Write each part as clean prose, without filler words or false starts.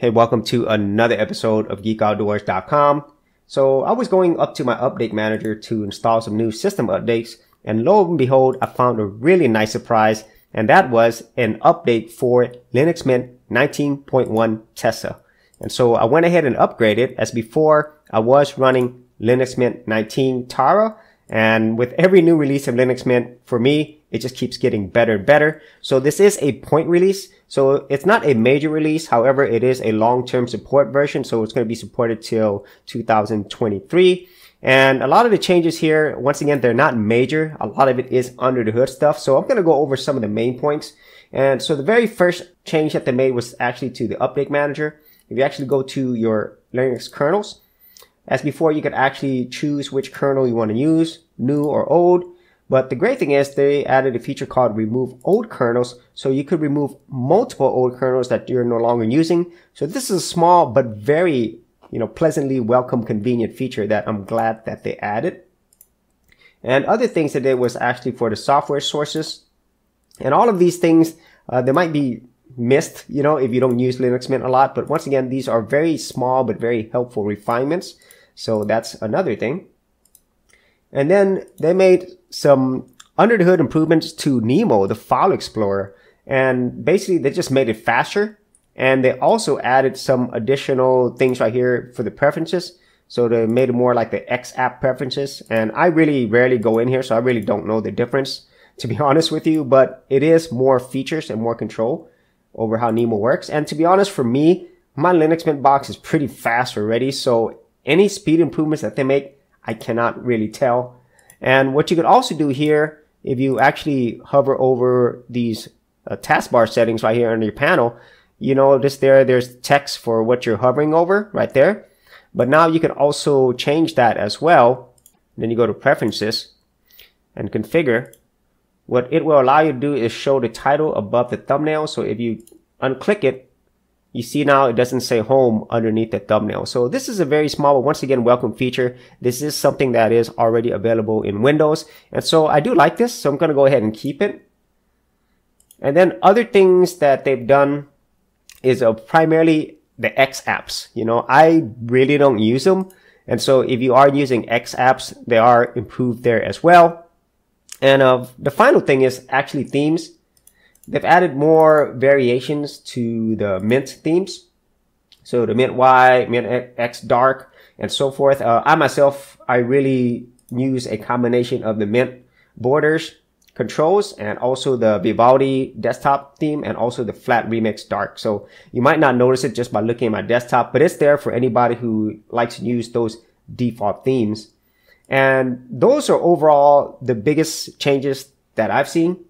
Hey, welcome to another episode of geekoutdoors.com. So I was going up to my update manager to install some new system updates, and lo and behold, I found a really nice surprise, and that was an update for Linux Mint 19.1 Tessa. And so I went ahead and upgraded. As before, I was running Linux Mint 19 Tara, and with every new release of Linux Mint, for me, it just keeps getting better and better. So this is a point release. So it's not a major release. However, it is a long-term support version. So it's going to be supported till 2023. And a lot of the changes here, once again, they're not major. A lot of it is under the hood stuff. So I'm going to go over some of the main points. And so the very first change that they made was actually to the update manager. If you actually go to your Linux kernels, as before, you could actually choose which kernel you want to use, new or old. But the great thing is they added a feature called remove old kernels. So you could remove multiple old kernels that you're no longer using. So this is a small but very, pleasantly welcome, convenient feature that I'm glad that they added. And other things that they did was actually for the software sources. And all of these things, they might be missed, if you don't use Linux Mint a lot. But once again, these are very small but very helpful refinements. So that's another thing. And then they made some under-the-hood improvements to Nemo, the file explorer. And basically, they just made it faster. And they also added some additional things right here for the preferences. So they made it more like the X app preferences. And I really rarely go in here, so I really don't know the difference, to be honest with you. But it is more features and more control over how Nemo works. And to be honest, for me, my Linux Mint box is pretty fast already. So any speed improvements that they make, I cannot really tell. And what you could also do here, if you actually hover over these taskbar settings right here under your panel, there's text for what you're hovering over right there. But now you can also change that as well. And then you go to preferences and configure. What it will allow you to do is show the title above the thumbnail. So if you unclick it, you see now it doesn't say home underneath the thumbnail. So this is a very small, but once again, welcome feature. This is something that is already available in Windows. And so I do like this. So I'm going to go ahead and keep it. And then other things that they've done is primarily the X apps. I really don't use them. And so if you are using X apps, they are improved there as well. And the final thing is actually themes. They've added more variations to the Mint themes. So the Mint Y, Mint X Dark, and so forth. I myself, I really use a combination of the Mint borders, controls, and also the Vivaldi desktop theme, and also the Flat Remix Dark. So you might not notice it just by looking at my desktop, but it's there for anybody who likes to use those default themes. And those are overall the biggest changes that I've seen.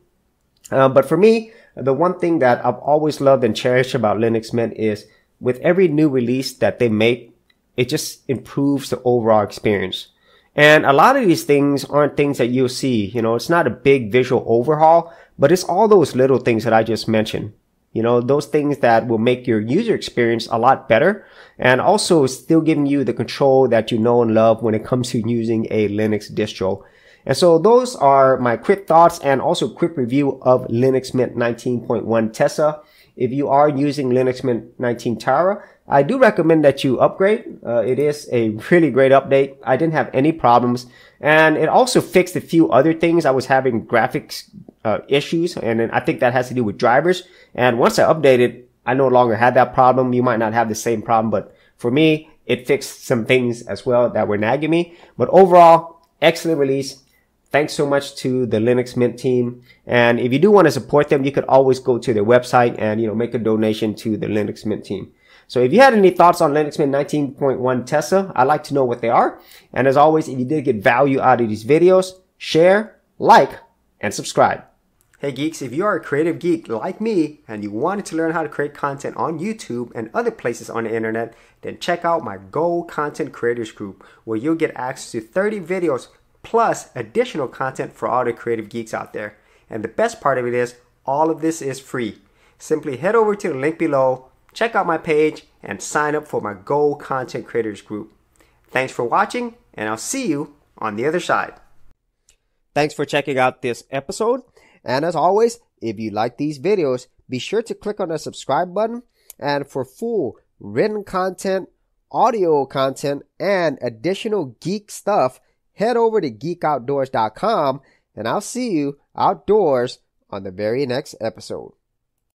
But for me, the one thing that I've always loved and cherished about Linux Mint is with every new release that they make, it just improves the overall experience. And a lot of these things aren't things that you'll see. It's not a big visual overhaul, but it's all those little things that I just mentioned. Those things that will make your user experience a lot better, and also still giving you the control that you know and love when it comes to using a Linux distro. And so those are my quick thoughts and also quick review of Linux Mint 19.1 Tessa. If you are using Linux Mint 19 Tara, I do recommend that you upgrade. It is a really great update. I didn't have any problems. And it also fixed a few other things. I was having graphics issues, and then I think that has to do with drivers. And once I updated, I no longer had that problem. You might not have the same problem, but for me, it fixed some things as well that were nagging me. But overall, excellent release. Thanks so much to the Linux Mint team. And if you do want to support them, you could always go to their website and, make a donation to the Linux Mint team. So if you had any thoughts on Linux Mint 19.1 Tessa, I'd like to know what they are. And as always, if you did get value out of these videos, share, like, and subscribe. Hey geeks, if you are a creative geek like me and you wanted to learn how to create content on YouTube and other places on the internet, then check out my Go Content Creators Group, where you'll get access to 30 videos plus additional content for all the creative geeks out there. And the best part of it is all of this is free. Simply head over to the link below, check out my page, and sign up for my Go Content Creators Group. Thanks for watching, and I'll see you on the other side. Thanks for checking out this episode. And as always, if you like these videos, be sure to click on the subscribe button. And for full written content, audio content, and additional geek stuff, head over to geekoutdoors.com, and I'll see you outdoors on the very next episode.